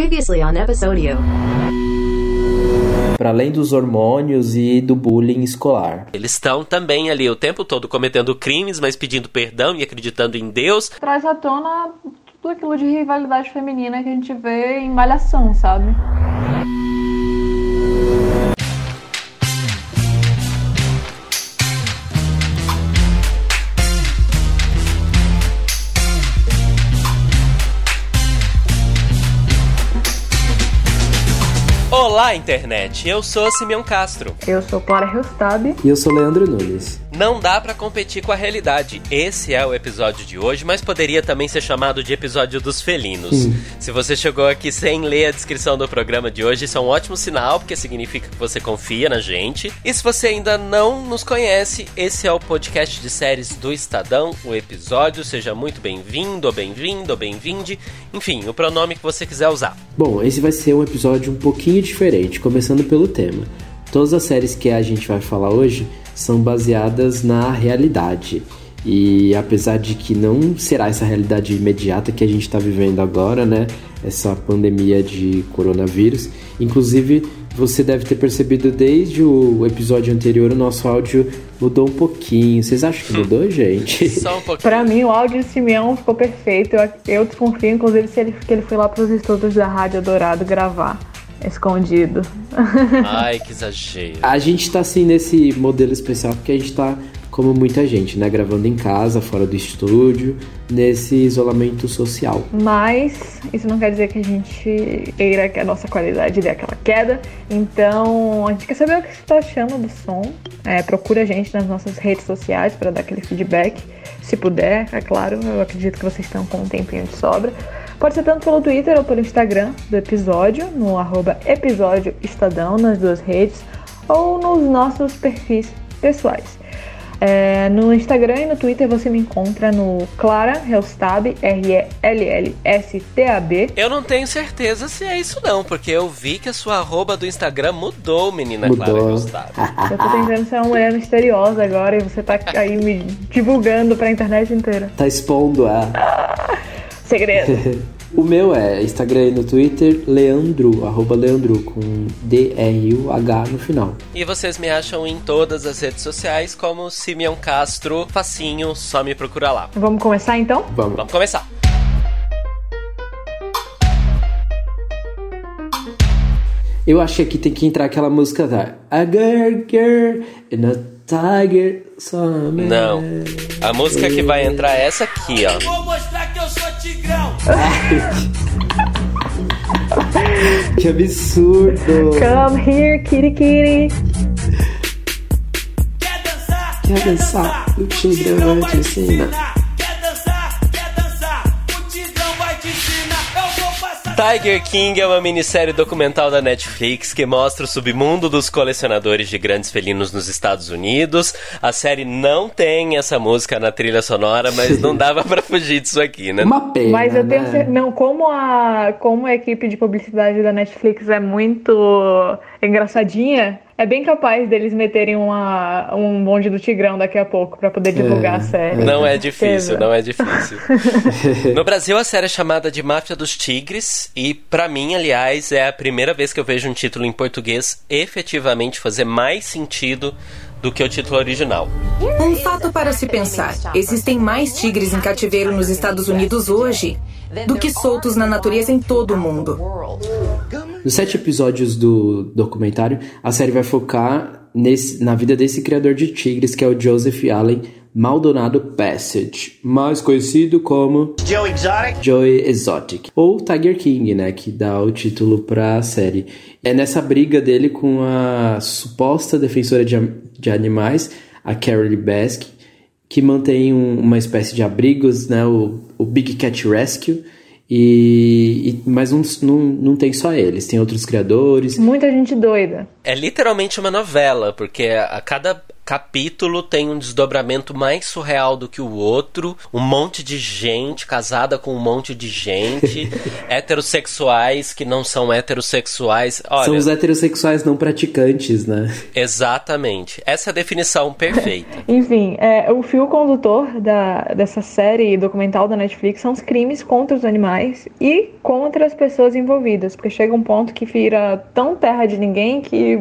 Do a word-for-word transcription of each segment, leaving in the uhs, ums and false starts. Previously on Episodio. Para além dos hormônios e do bullying escolar, eles estão também ali o tempo todo cometendo crimes, mas pedindo perdão e acreditando em Deus. Traz à tona tudo aquilo de rivalidade feminina que a gente vê em Malhação, sabe? Olá, internet! Eu sou Simeão Castro. Eu sou Clara Hustabe. E eu sou Leandro Nunes. Não dá pra competir com a realidade. Esse é o episódio de hoje, mas poderia também ser chamado de episódio dos felinos. Sim. Se você chegou aqui sem ler a descrição do programa de hoje, isso é um ótimo sinal, porque significa que você confia na gente. E se você ainda não nos conhece, esse é o podcast de séries do Estadão, o episódio. Seja muito bem-vindo, ou bem-vindo, ou bem-vinde. Enfim, o pronome que você quiser usar. Bom, esse vai ser um episódio um pouquinho diferente. Começando pelo tema. Todas as séries que a gente vai falar hoje são baseadas na realidade. E apesar de que não será essa realidade imediata que a gente está vivendo agora, né? Essa pandemia de coronavírus. Inclusive, você deve ter percebido desde o episódio anterior, o nosso áudio mudou um pouquinho. Vocês acham que mudou, gente? Só um pouquinho. Pra mim, o áudio de Simeão ficou perfeito. Eu, eu desconfio, inclusive, se ele, que ele foi lá pros estúdios da Rádio Dourado gravar. Escondido. Ai, que exagero. A gente tá assim nesse modelo especial porque a gente tá, como muita gente, né? Gravando em casa, fora do estúdio, nesse isolamento social. Mas isso não quer dizer que a gente queira que a nossa qualidade dê aquela queda. Então, a gente quer saber o que você tá achando do som. É, procura a gente nas nossas redes sociais pra dar aquele feedback. Se puder, é claro, eu acredito que vocês estão com um tempinho de sobra. Pode ser tanto pelo Twitter ou pelo Instagram do episódio, no arroba episódio Estadão, nas duas redes, ou nos nossos perfis pessoais. É, no Instagram e no Twitter você me encontra no Clara Rellstab, R E L L S T A B. Eu não tenho certeza se é isso não, porque eu vi que a sua arroba do Instagram mudou, menina mudou. Clara Rellstab. Eu tô tentando ser uma mulher misteriosa agora e você tá aí me divulgando pra internet inteira. Tá expondo a... segredo. O meu é Instagram e no Twitter, Leandro, arroba Leandro, com D R U H no final. E vocês me acham em todas as redes sociais como Simeão Castro, facinho, só me procura lá. Vamos começar então? Vamos. Vamos começar. Eu achei que tem que entrar aquela música da A Girl, Girl, and a Tiger Summer. Não, a música que vai entrar é essa aqui, ó. Vou mostrar que eu sou tigrão. Que absurdo. Come here, kitty kitty. Quer dançar? Quer dançar? O tigrão vai te ensinar. Tiger King é uma minissérie documental da Netflix que mostra o submundo dos colecionadores de grandes felinos nos Estados Unidos. A série não tem essa música na trilha sonora, mas não dava pra fugir disso aqui, né? Uma pena, mas eu tenho certeza, não, como a, como a equipe de publicidade da Netflix é muito engraçadinha, é bem capaz deles meterem uma, um bonde do Tigrão daqui a pouco pra poder divulgar é, a série. Não é difícil, Exato. não é difícil. No Brasil, a série é chamada de Máfia dos Tigres e, pra mim, aliás, é a primeira vez que eu vejo um título em português efetivamente fazer mais sentido do que o título original. Um fato para se pensar. Existem mais tigres em cativeiro nos Estados Unidos hoje do que soltos na natureza em todo o mundo. Nos sete episódios do documentário, a série vai focar nesse, na vida desse criador de tigres, que é o Joseph Allen Maldonado Passage, mais conhecido como Joe Exotic. Joey Exotic, ou Tiger King, né, que dá o título pra série. É nessa briga dele com a suposta defensora de, de animais, a Carole Baskin, que mantém um, uma espécie de abrigos, né, o, o Big Cat Rescue, e, e, mas não, não, não tem só eles, tem outros criadores. Muita gente doida. É literalmente uma novela, porque a cada capítulo tem um desdobramento mais surreal do que o outro. Um monte de gente casada com um monte de gente. Heterossexuais que não são heterossexuais. Olha, são os heterossexuais não praticantes, né? Exatamente. Essa é a definição perfeita. Enfim, é, o fio condutor da, dessa série documental da Netflix são os crimes contra os animais e contra as pessoas envolvidas. Porque chega um ponto que vira tão terra de ninguém que...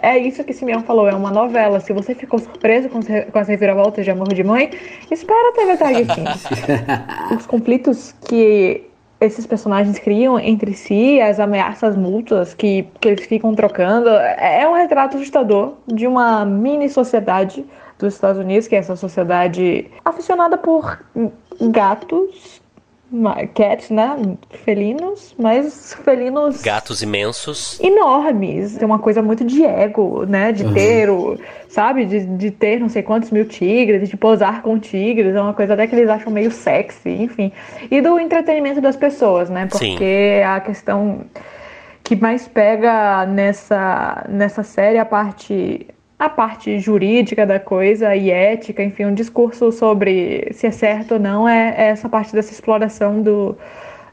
É isso que Simeão falou, é uma novela. Se você ficou surpreso com, com as reviravoltas de Amor de Mãe, espera até a Tiger King. Os conflitos que esses personagens criam entre si, as ameaças mútuas que, que eles ficam trocando, é um retrato assustador de uma mini sociedade dos Estados Unidos, que é essa sociedade aficionada por gatos, cats, né? Felinos, mas felinos... Gatos imensos. Enormes. Tem uma coisa muito de ego, né? De ter, uhum. o, sabe? De, de ter não sei quantos mil tigres, de posar com tigres. É uma coisa até que eles acham meio sexy, enfim. E do entretenimento das pessoas, né? Porque Sim. a questão que mais pega nessa, nessa série é a parte... a parte jurídica da coisa e ética, enfim, um discurso sobre se é certo ou não é, é essa parte dessa exploração do,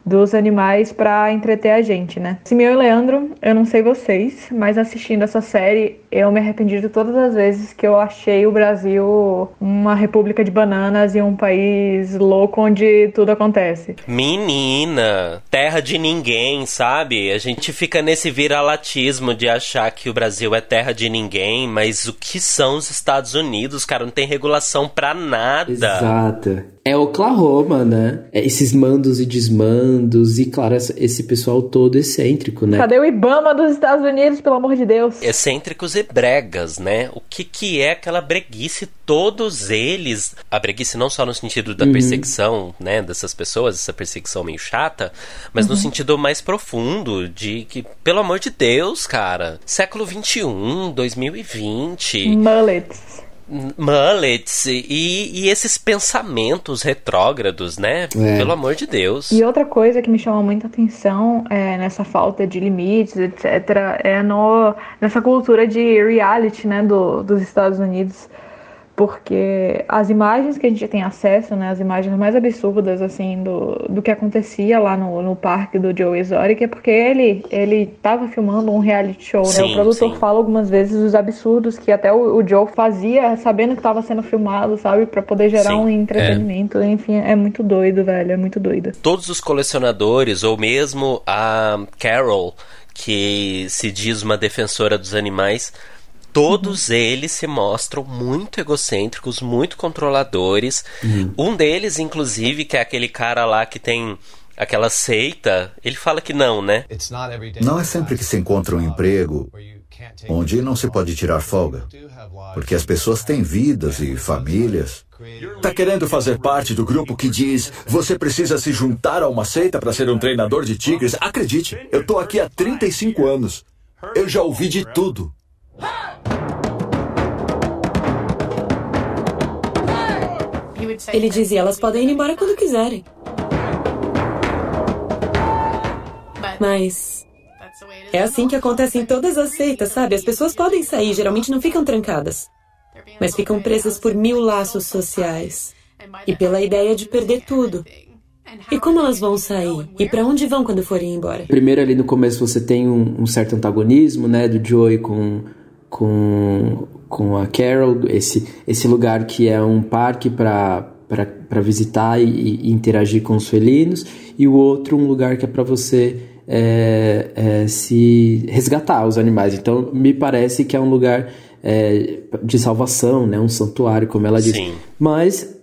dos animais para entreter a gente, né? Simeão e Leandro, eu não sei vocês, mas assistindo essa série, eu me arrependi de todas as vezes que eu achei o Brasil uma república de bananas e um país louco onde tudo acontece. Menina, terra de ninguém, sabe? A gente fica nesse viralatismo de achar que o Brasil é terra de ninguém, mas o que são os Estados Unidos, cara? Não tem regulação pra nada. Exato. É Oklahoma, né? É esses mandos e desmandos e, claro, esse pessoal todo excêntrico, né? Cadê o Ibama dos Estados Unidos, pelo amor de Deus? Excêntricos e bregas, né? O que que é aquela breguice? Todos eles... A breguice não só no sentido da uhum. perseguição, né? Dessas pessoas, essa perseguição meio chata, mas uhum. no sentido mais profundo de que, pelo amor de Deus, cara, século vinte e um, dois mil e vinte... Mullets. Mullets e, e esses pensamentos retrógrados, né? É. Pelo amor de Deus. E outra coisa que me chama muita atenção é, nessa falta de limites, etcétera, é no, nessa cultura de reality, né, do, dos Estados Unidos. Porque as imagens que a gente tem acesso, né, as imagens mais absurdas, assim, do, do que acontecia lá no, no parque do Joe Exotic, é porque ele, ele tava filmando um reality show, sim, né? O produtor sim. fala algumas vezes os absurdos que até o, o Joe fazia, sabendo que tava sendo filmado, sabe? Pra poder gerar sim, um entretenimento. É. Enfim, é muito doido, velho. É muito doido. Todos os colecionadores, ou mesmo a Carole, que se diz uma defensora dos animais... Todos uhum. eles se mostram muito egocêntricos, muito controladores. Uhum. Um deles, inclusive, que é aquele cara lá que tem aquela seita, ele fala que não, né? Não é sempre que se encontra um emprego onde não se pode tirar folga, porque as pessoas têm vidas e famílias. Tá querendo fazer parte do grupo que diz você precisa se juntar a uma seita para ser um treinador de tigres? Acredite, eu tô aqui há trinta e cinco anos. Eu já ouvi de tudo. Ele dizia, elas podem ir embora quando quiserem. Mas é assim que acontece em todas as seitas, sabe? As pessoas podem sair, geralmente não ficam trancadas, mas ficam presas por mil laços sociais e pela ideia de perder tudo. E como elas vão sair? E pra onde vão quando forem embora? Primeiro, ali no começo, você tem um, um certo antagonismo, né? Do Joey com... Com, com a Carole, esse, esse lugar que é um parque para visitar e, e interagir com os felinos, e o outro um lugar que é para você é, é, se resgatar os animais. Então, me parece que é um lugar é, de salvação, né? Um santuário, como ela diz. Sim. Mas,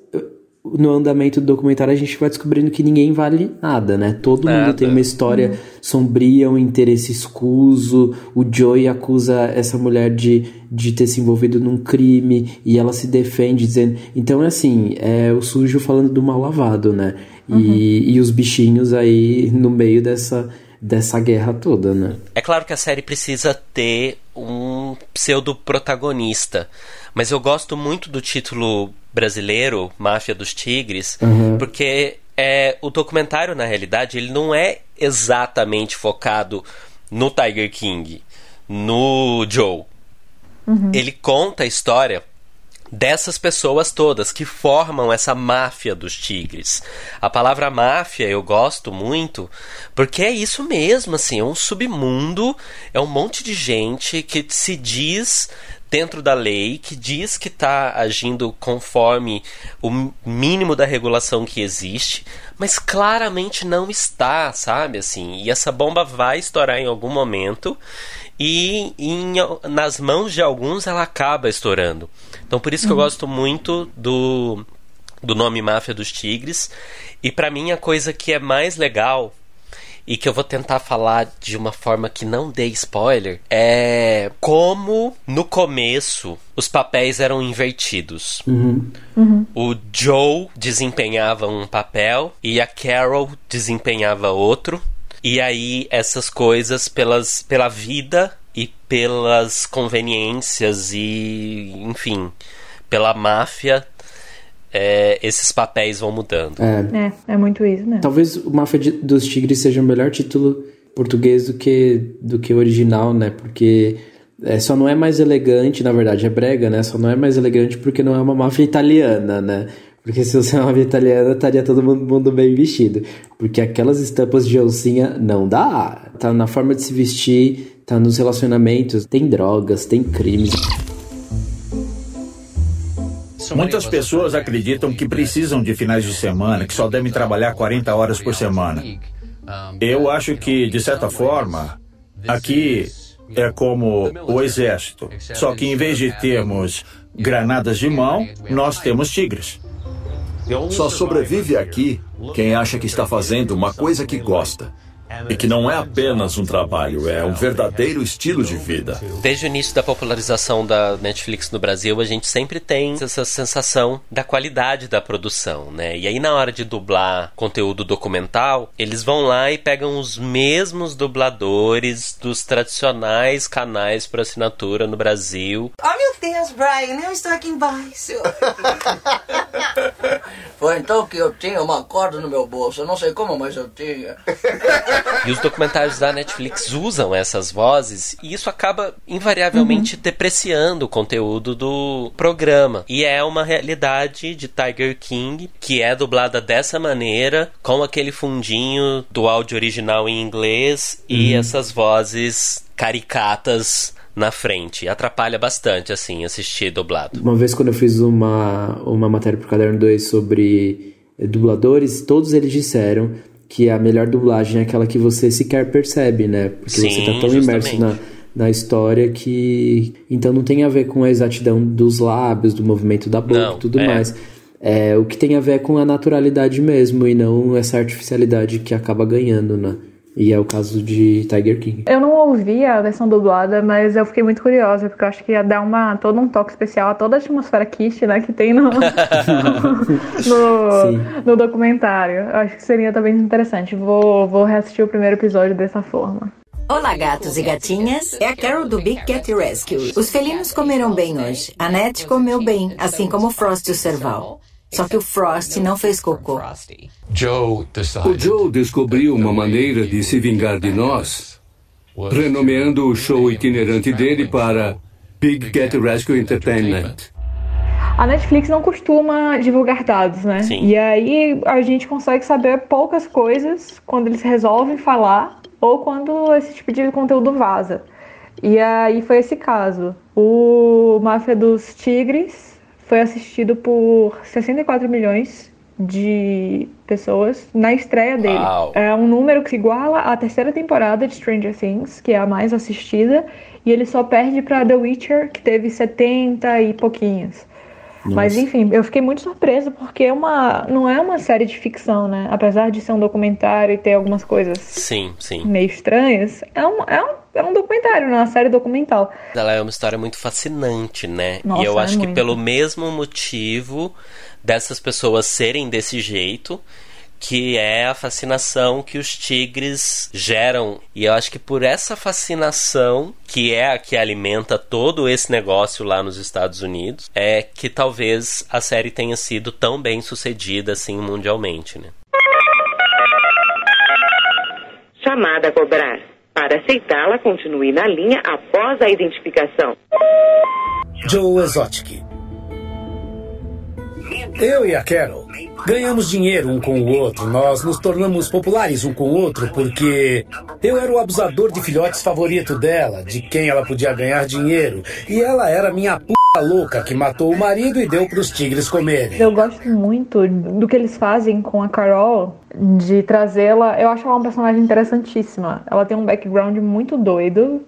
no andamento do documentário, a gente vai descobrindo que ninguém vale nada, né? Todo nada. Mundo tem uma história hum. sombria, um interesse escuso. O Joey acusa essa mulher de, de ter se envolvido num crime e ela se defende, dizendo... Então, é assim, é o sujo falando do mal lavado, né? Uhum. E, e os bichinhos aí no meio dessa, dessa guerra toda, né? É claro que a série precisa ter um pseudo-protagonista, mas eu gosto muito do título... brasileiro, Máfia dos Tigres, uhum. porque é, o documentário, na realidade, ele não é exatamente focado no Tiger King, no Joe. Uhum. Ele conta a história dessas pessoas todas que formam essa máfia dos tigres. A palavra máfia eu gosto muito porque é isso mesmo, assim, é um submundo, é um monte de gente que se diz dentro da lei, que diz que está agindo conforme o mínimo da regulação que existe, mas claramente não está, sabe, assim, e essa bomba vai estourar em algum momento e em, nas mãos de alguns ela acaba estourando. Então por isso que eu gosto muito do, do nome Máfia dos Tigres, e para mim a coisa que é mais legal e que eu vou tentar falar de uma forma que não dê spoiler, é como no começo os papéis eram invertidos. Uhum. Uhum. O Joe desempenhava um papel e a Carol desempenhava outro. E aí essas coisas pelas, pela vida e pelas conveniências e, enfim, pela máfia, É, esses papéis vão mudando. É, é, é muito isso, né? Talvez o Máfia dos Tigres seja o melhor título português do que, do que o original, né? Porque é, só não é mais elegante, na verdade é brega, né? Só não é mais elegante porque não é uma máfia italiana, né? Porque se fosse uma máfia italiana, estaria todo mundo bem vestido. Porque aquelas estampas de alcinha não dá. Tá na forma de se vestir, tá nos relacionamentos, tem drogas, tem crimes. Muitas pessoas acreditam que precisam de finais de semana, que só devem trabalhar quarenta horas por semana. Eu acho que, de certa forma, aqui é como o exército. Só que em vez de termos granadas de mão, nós temos tigres. Só sobrevive aqui quem acha que está fazendo uma coisa que gosta. E que não é apenas um trabalho, é um verdadeiro estilo de vida. Desde o início da popularização da Netflix no Brasil, a gente sempre tem essa sensação da qualidade da produção, né? E aí na hora de dublar conteúdo documental, eles vão lá e pegam os mesmos dubladores dos tradicionais canais por assinatura no Brasil. Oh meu Deus, Brian, eu estou aqui embaixo. Foi então que eu tinha uma corda no meu bolso, eu não sei como, mas eu tinha. E os documentários da Netflix usam essas vozes e isso acaba invariavelmente uhum. depreciando o conteúdo do programa. E é uma realidade de Tiger King, que é dublada dessa maneira, com aquele fundinho do áudio original em inglês uhum. e essas vozes caricatas na frente. Atrapalha bastante, assim, assistir dublado. Uma vez quando eu fiz uma, uma matéria pro Caderno dois sobre dubladores, todos eles disseram que a melhor dublagem é aquela que você sequer percebe, né? Porque sim, você tá tão justamente imerso na, na história que... Então não tem a ver com a exatidão dos lábios, do movimento da boca e tudo é. mais. É, o que tem a ver é com a naturalidade mesmo e não essa artificialidade que acaba ganhando, né? E é o caso de Tiger King. Eu não ouvi a versão dublada, mas eu fiquei muito curiosa, porque eu acho que ia dar uma, todo um toque especial a toda a atmosfera kitsch, né, que tem no, no, no documentário. Eu acho que seria também interessante. Vou, vou reassistir o primeiro episódio dessa forma. Olá, gatos e gatinhas. É a Carol do Big Cat Rescue. Os felinos comeram bem hoje. A Nat comeu bem, assim como Frost e o Serval. Só que o Frost não fez cocô. O Joe descobriu uma maneira de se vingar de nós, renomeando o show itinerante dele para Big Cat Rescue Entertainment. A Netflix não costuma divulgar dados, né? Sim. E aí a gente consegue saber poucas coisas quando eles resolvem falar ou quando esse tipo de conteúdo vaza. E aí foi esse caso. O Máfia dos Tigres foi assistido por sessenta e quatro milhões de pessoas na estreia dele. Wow. É um número que se iguala à terceira temporada de Stranger Things, que é a mais assistida, e ele só perde para The Witcher, que teve setenta e pouquinhos. Nossa. Mas enfim, eu fiquei muito surpresa, porque é uma, não é uma série de ficção, né? Apesar de ser um documentário e ter algumas coisas sim, sim. meio estranhas, é um, é um É um documentário, não é uma série documental. Ela é uma história muito fascinante, né? Nossa, e eu acho é que muito. Pelo mesmo motivo dessas pessoas serem desse jeito, que é a fascinação que os tigres geram. E eu acho que por essa fascinação, que é a que alimenta todo esse negócio lá nos Estados Unidos, é que talvez a série tenha sido tão bem sucedida assim mundialmente, né? Chamada a cobrar. Para aceitá-la, continue na linha após a identificação. Joe Exotic. Eu e a Carol ganhamos dinheiro um com o outro. Nós nos tornamos populares um com o outro porque eu era o abusador de filhotes favorito dela, de quem ela podia ganhar dinheiro. E ela era minha p***. A louca que matou o marido e deu pros tigres comerem. Eu gosto muito do que eles fazem com a Carol, de trazê-la. Eu acho ela uma personagem interessantíssima. Ela tem um background muito doido.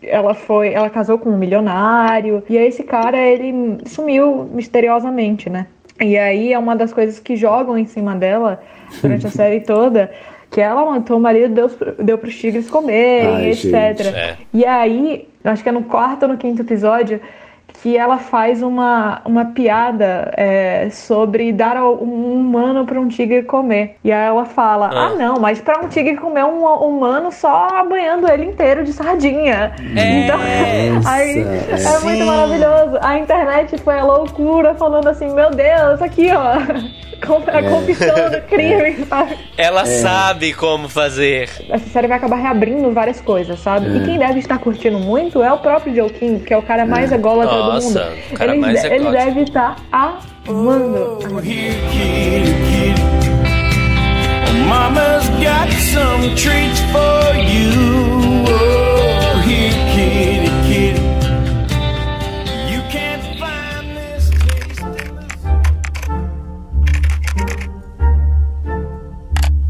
Ela foi, ela casou com um milionário e aí esse cara, ele sumiu misteriosamente, né? E aí é uma das coisas que jogam em cima dela durante a série toda. Que ela matou o marido, deu, deu pros tigres comerem, ai, et cetera. Gente, é. E aí, acho que é no quarto ou no quinto episódio, que ela faz uma, uma piada é, sobre dar um humano pra um tigre comer. E aí ela fala, ah, ah não, mas pra um tigre comer um humano só banhando ele inteiro de sardinha. É, então, aí, é muito maravilhoso. A internet foi a loucura, falando assim, meu Deus, aqui ó, a confissão é. do crime, sabe? Ela é. sabe como fazer. Essa série vai acabar reabrindo várias coisas, sabe? É. E quem deve estar curtindo muito é o próprio Joe King, que é o cara mais é. ególatra do mundo. Nossa, o cara ele, mais ególatra. Ele deve estar amando. Oh, here, kitty, kitty. Oh, mama's got some treats for you. Oh, here, kitty, kitty. You can't find this taste in the...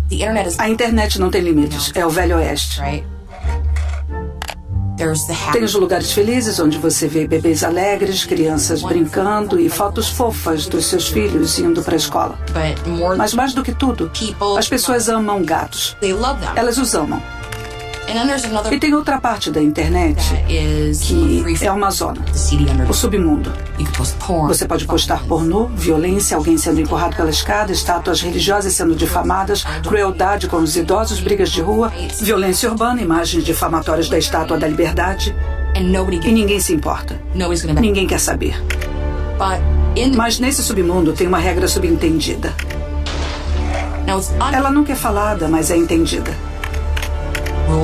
The internet is... A internet não tem limites, é o Velho Oeste. Right? Tem os lugares felizes, onde você vê bebês alegres, crianças brincando e fotos fofas dos seus filhos indo para a escola. Mas mais do que tudo, as pessoas amam gatos. Elas os amam. E tem outra parte da internet que é uma zona, o submundo. Você pode postar pornô, violência, alguém sendo empurrado pela escada, estátuas religiosas sendo difamadas, crueldade com os idosos, brigas de rua, violência urbana, imagens difamatórias da Estátua da Liberdade. E ninguém se importa. Ninguém quer saber. Mas nesse submundo tem uma regra subentendida. Ela nunca é falada, mas é entendida.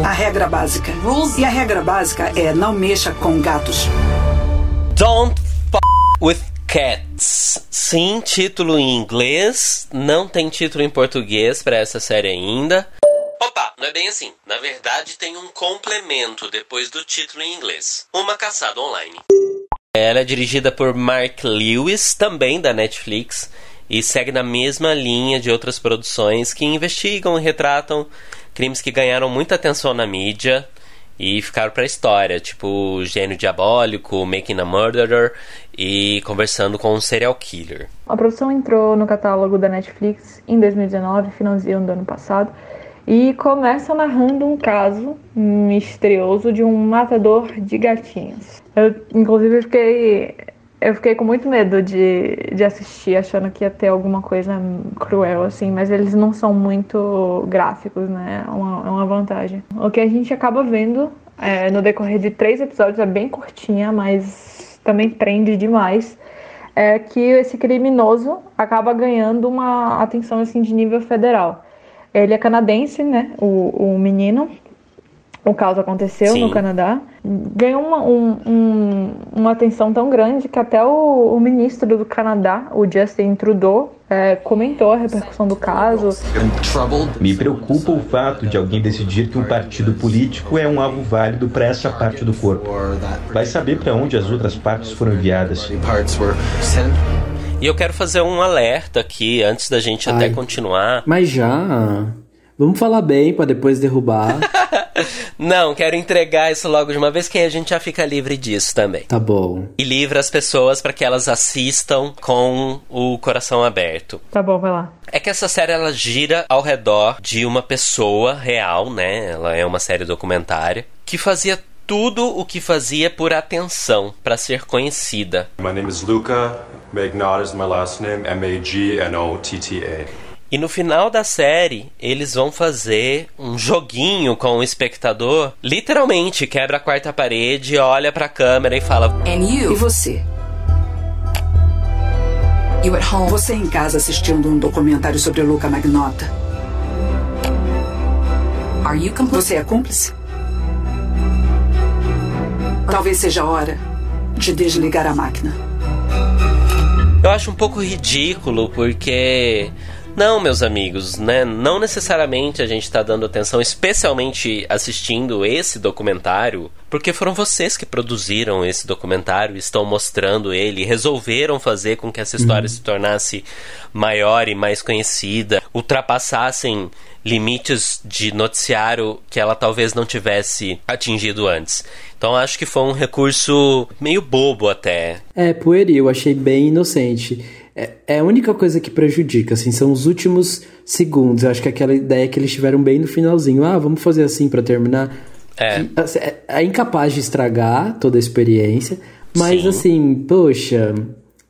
A regra básica. E a regra básica é não mexa com gatos. Don't f*** with cats. Sim, título em inglês. Não tem título em português pra essa série ainda. Opa, não é bem assim. Na verdade, tem um complemento depois do título em inglês. Uma caçada online. Ela é dirigida por Mark Lewis, também da Netflix. E segue na mesma linha de outras produções que investigam e retratam crimes que ganharam muita atenção na mídia e ficaram pra história, tipo Gênio Diabólico, Making a Murderer e Conversando com um Serial Killer. A produção entrou no catálogo da Netflix em dois mil e dezenove, finalzinho do ano passado, e começa narrando um caso misterioso de um matador de gatinhos. Eu, inclusive, fiquei... Eu fiquei com muito medo de, de assistir, achando que ia ter alguma coisa cruel, assim. Mas eles não são muito gráficos, né? É uma, uma vantagem. O que a gente acaba vendo é, no decorrer de três episódios, é bem curtinha, mas também prende demais, é que esse criminoso acaba ganhando uma atenção, assim, de nível federal. Ele é canadense, né? O, o menino... O caso aconteceu Sim. no Canadá. Ganhou uma, um, um, uma atenção tão grande que até o, o ministro do Canadá, o Justin Trudeau, é, comentou a repercussão do caso. Me preocupa o fato de alguém decidir que um partido político é um alvo válido para essa parte do corpo. Vai saber para onde as outras partes foram enviadas. E eu quero fazer um alerta aqui, antes da gente Ai, até continuar. Mas já... Vamos falar bem pra depois derrubar. Não, quero entregar isso logo de uma vez, que aí a gente já fica livre disso também. Tá bom. E livra as pessoas pra que elas assistam com o coração aberto. Tá bom, vai lá. É que essa série, ela gira ao redor de uma pessoa real, né? Ela é uma série documentária que fazia tudo o que fazia por atenção pra ser conhecida. My name is Luka Magnotta is my last name, M A G N O T T A. E no final da série, eles vão fazer um joguinho com o espectador. Literalmente, quebra a quarta parede, olha pra câmera e fala... E você? You at home. Você em casa assistindo um documentário sobre Luka Magnotta. Are you você é cúmplice? Talvez seja a hora de desligar a máquina. Eu acho um pouco ridículo, porque... Não, meus amigos, né? Não necessariamente a gente tá dando atenção, especialmente assistindo esse documentário, porque foram vocês que produziram esse documentário, estão mostrando ele, resolveram fazer com que essa história se tornasse maior e mais conhecida, ultrapassassem limites de noticiário que ela talvez não tivesse atingido antes. Então acho que foi um recurso meio bobo até. É, pueril, eu achei bem inocente. É a única coisa que prejudica, assim, são os últimos segundos. Eu acho que aquela ideia que eles tiveram bem no finalzinho. Ah, vamos fazer assim pra terminar. É. Que, assim, é incapaz de estragar toda a experiência. Mas, sim, assim, poxa...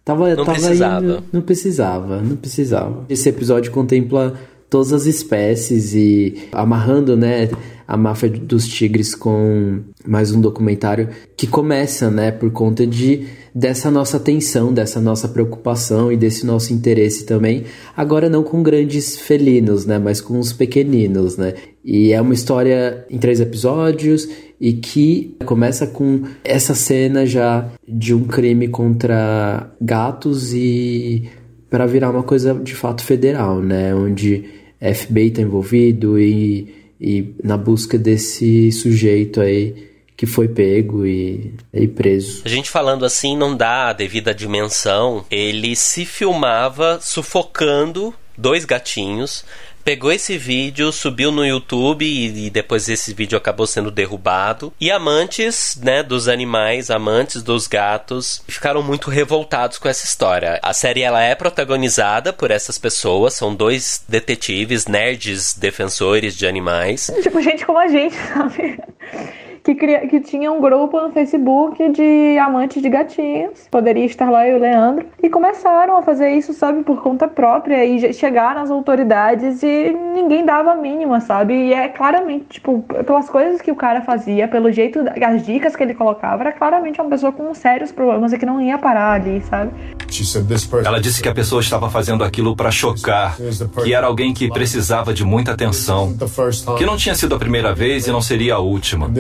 Tava, não tava precisava. Indo, não precisava, não precisava. Esse episódio contempla todas as espécies e amarrando, né, a Máfia dos Tigres com mais um documentário que começa, né, por conta de... dessa nossa atenção, dessa nossa preocupação e desse nosso interesse também, agora não com grandes felinos, né, mas com os pequeninos, né, e é uma história em três episódios e que começa com essa cena já de um crime contra gatos e para virar uma coisa de fato federal, né, onde a F B I está envolvido e, e na busca desse sujeito aí que foi pego e, e preso. A gente falando assim não dá a devida dimensão. Ele se filmava sufocando dois gatinhos, pegou esse vídeo, subiu no YouTube e, e depois esse vídeo acabou sendo derrubado. E amantes, né, dos animais, amantes dos gatos, ficaram muito revoltados com essa história. A série ela é protagonizada por essas pessoas, são dois detetives, nerds, defensores de animais. Tipo, gente como a gente, sabe? Que, cria, que tinha um grupo no Facebook de amantes de gatinhos. Poderia estar lá eu e o Leandro. E começaram a fazer isso, sabe, por conta própria. E chegaram às autoridades e ninguém dava a mínima, sabe? E é claramente, tipo, pelas coisas que o cara fazia, pelo jeito, as dicas que ele colocava, era claramente uma pessoa com sérios problemas e que não ia parar ali, sabe? Ela disse que a pessoa estava fazendo aquilo para chocar, que era alguém que precisava de muita atenção, que não tinha sido a primeira vez e não seria a última.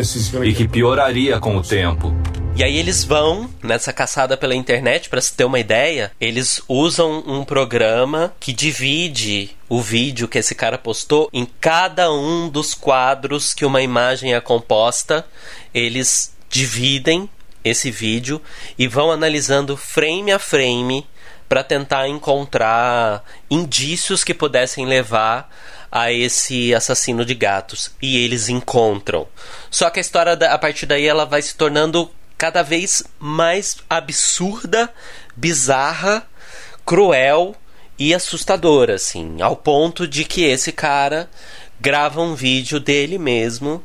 E que pioraria com o tempo. E aí eles vão nessa caçada pela internet, pra se ter uma ideia, eles usam um programa que divide o vídeo que esse cara postou em cada um dos quadros que uma imagem é composta. Eles dividem esse vídeo e vão analisando frame a frame para tentar encontrar indícios que pudessem levar a esse assassino de gatos. E eles encontram. Só que a história, a partir daí, ela vai se tornando cada vez mais absurda, bizarra, cruel e assustadora, assim. Ao ponto de que esse cara grava um vídeo dele mesmo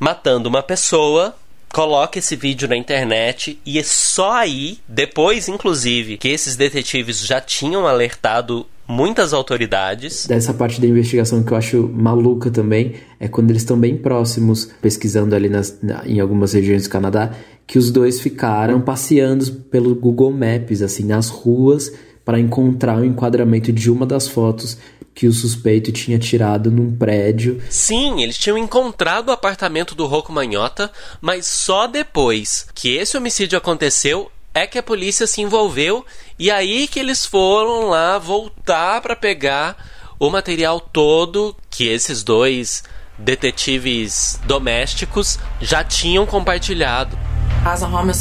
matando uma pessoa, coloca esse vídeo na internet e é só aí, depois, inclusive, que esses detetives já tinham alertado muitas autoridades. Dessa parte da investigação que eu acho maluca também é quando eles estão bem próximos, pesquisando ali nas, na, em algumas regiões do Canadá, que os dois ficaram passeando pelo Google Maps, assim, nas ruas, para encontrar o enquadramento de uma das fotos que o suspeito tinha tirado num prédio. Sim, eles tinham encontrado o apartamento do Luka Magnotta, mas só depois que esse homicídio aconteceu é que a polícia se envolveu e aí que eles foram lá voltar para pegar o material todo que esses dois detetives domésticos já tinham compartilhado.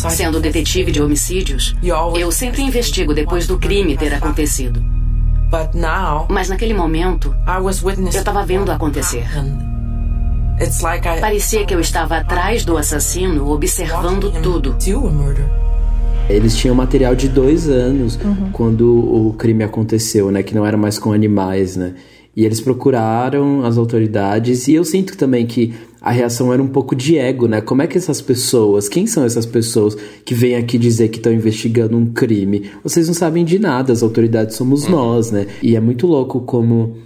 Sendo detetive de homicídios, eu sempre investigo depois do crime ter acontecido. Mas naquele momento, eu estava vendo acontecer. Parecia que eu estava atrás do assassino, observando tudo. Eles tinham material de dois anos uhum. quando o crime aconteceu, né? Que não era mais com animais, né? E eles procuraram as autoridades. E eu sinto também que a reação era um pouco de ego, né? Como é que essas pessoas... Quem são essas pessoas que vêm aqui dizer que estão investigando um crime? Vocês não sabem de nada, as autoridades somos uhum. nós, né? E é muito louco como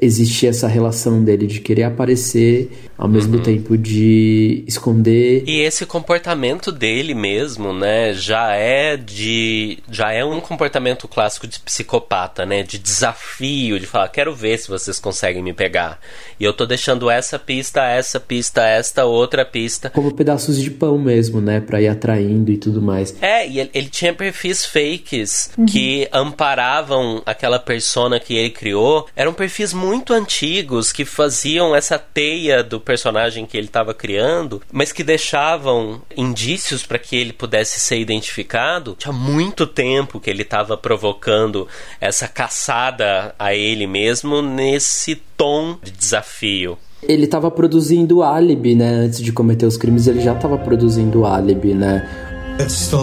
existia essa relação dele de querer aparecer, ao mesmo uhum. tempo de esconder. E esse comportamento dele mesmo, né, já é de... já é um comportamento clássico de psicopata, né, de desafio, de falar, quero ver se vocês conseguem me pegar. E eu tô deixando essa pista, essa pista, esta outra pista. Como pedaços de pão mesmo, né, pra ir atraindo e tudo mais. É, e ele, ele tinha perfis fakes uhum. que amparavam aquela persona que ele criou. Eram perfis muito antigos que faziam essa teia do personagem que ele estava criando, mas que deixavam indícios para que ele pudesse ser identificado. Tinha muito tempo que ele estava provocando essa caçada a ele mesmo nesse tom de desafio. Ele estava produzindo álibi, né? Antes de cometer os crimes, ele já estava produzindo álibi, né?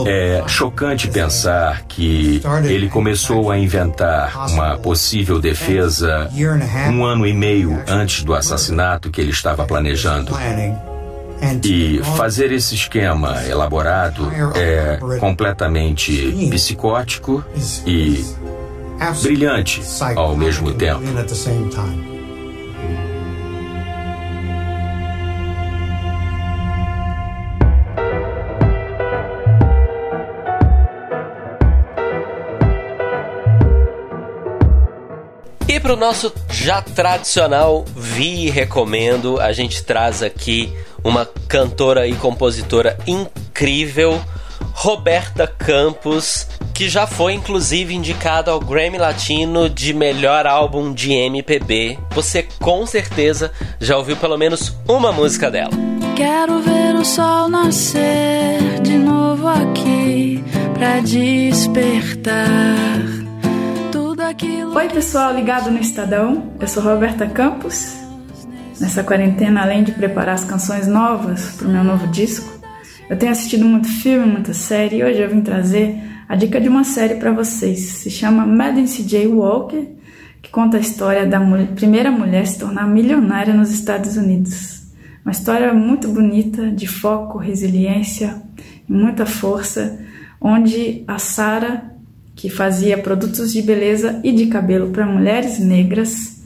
É chocante pensar que ele começou a inventar uma possível defesa um ano e meio antes do assassinato que ele estava planejando. E fazer esse esquema elaborado é completamente psicótico e brilhante ao mesmo tempo. E para o nosso já tradicional Vi e Recomendo, a gente traz aqui uma cantora e compositora incrível, Roberta Campos, que já foi inclusive indicada ao Grammy Latino de melhor álbum de M P B. Você com certeza já ouviu pelo menos uma música dela. Quero ver o sol nascer de novo aqui para despertar. Oi pessoal ligado no Estadão, eu sou Roberta Campos. Nessa quarentena, além de preparar as canções novas para o meu novo disco, eu tenho assistido muito filme, muita série, e hoje eu vim trazer a dica de uma série para vocês. Se chama Madam C J. Walker, que conta a história da mulher, primeira mulher a se tornar milionária nos Estados Unidos. Uma história muito bonita, de foco, resiliência e muita força, onde a Sarah, que fazia produtos de beleza e de cabelo para mulheres negras,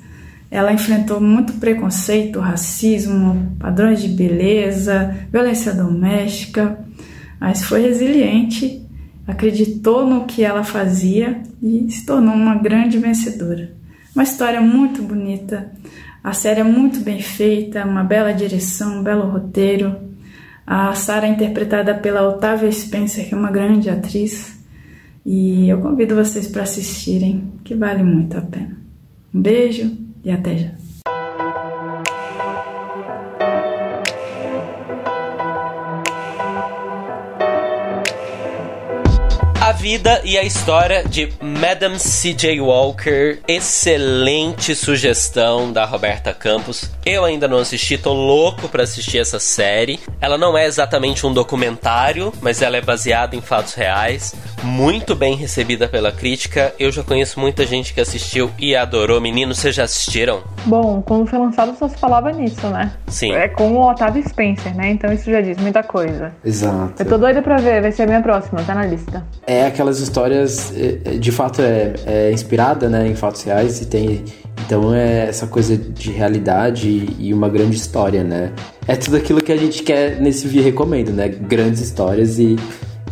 ela enfrentou muito preconceito, racismo, padrões de beleza, violência doméstica, mas foi resiliente, acreditou no que ela fazia e se tornou uma grande vencedora. Uma história muito bonita, a série é muito bem feita, uma bela direção, um belo roteiro. A Sarah é interpretada pela Octavia Spencer, que é uma grande atriz. E eu convido vocês para assistirem, que vale muito a pena. Um beijo e até já. A vida e a história de Madam C J. Walker, excelente sugestão da Roberta Campos. Eu ainda não assisti, tô louco pra assistir essa série. Ela não é exatamente um documentário, mas ela é baseada em fatos reais, muito bem recebida pela crítica. Eu já conheço muita gente que assistiu e adorou. Meninos, vocês já assistiram? Bom, quando foi lançado só se falava nisso, né? Sim. É com o Octavia Spencer, né? Então isso já diz muita coisa. Exato. Eu tô doida pra ver, vai ser a minha próxima, tá na lista. É. É aquelas histórias, de fato, é, é inspirada, né, em fatos reais e tem... Então é essa coisa de realidade e uma grande história, né? É tudo aquilo que a gente quer nesse vídeo recomendo, né? Grandes histórias e,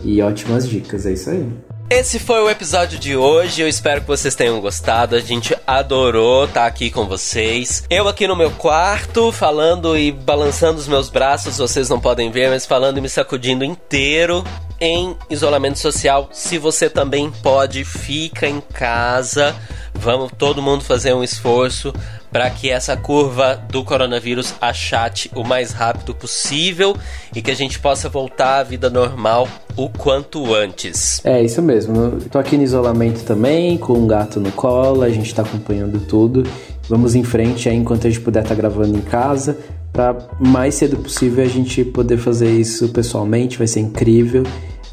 e ótimas dicas, é isso aí. Esse foi o episódio de hoje, eu espero que vocês tenham gostado, a gente adorou estar aqui com vocês. Eu aqui no meu quarto, falando e balançando os meus braços, vocês não podem ver, mas falando e me sacudindo inteiro em isolamento social. Se você também pode, fica em casa, vamos todo mundo fazer um esforço para que essa curva do coronavírus achate o mais rápido possível e que a gente possa voltar à vida normal o quanto antes. É isso mesmo, eu tô aqui no isolamento também, com um gato no colo, a gente tá acompanhando tudo, vamos em frente aí enquanto a gente puder estar gravando em casa, para mais cedo possível a gente poder fazer isso pessoalmente, vai ser incrível.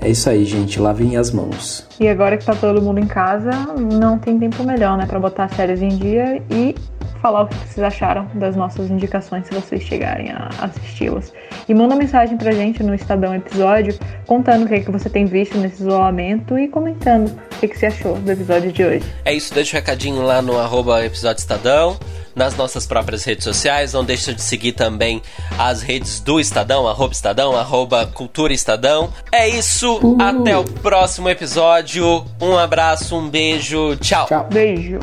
É isso aí, gente. Lavem as mãos. E agora que tá todo mundo em casa, não tem tempo melhor, né? Pra botar as séries em dia e falar o que vocês acharam das nossas indicações, se vocês chegarem a assisti-las. E manda mensagem pra gente no Estadão Episódio, contando o que, é que você tem visto nesse isolamento e comentando o que, é que você achou do episódio de hoje. É isso, deixa o um recadinho lá no arroba episódio Estadão. nas nossas próprias redes sociais. Não deixa de seguir também as redes do Estadão, arroba Estadão, arroba Cultura Estadão. É isso, uh. até o próximo episódio. Um abraço, um beijo, tchau. Tchau, beijo.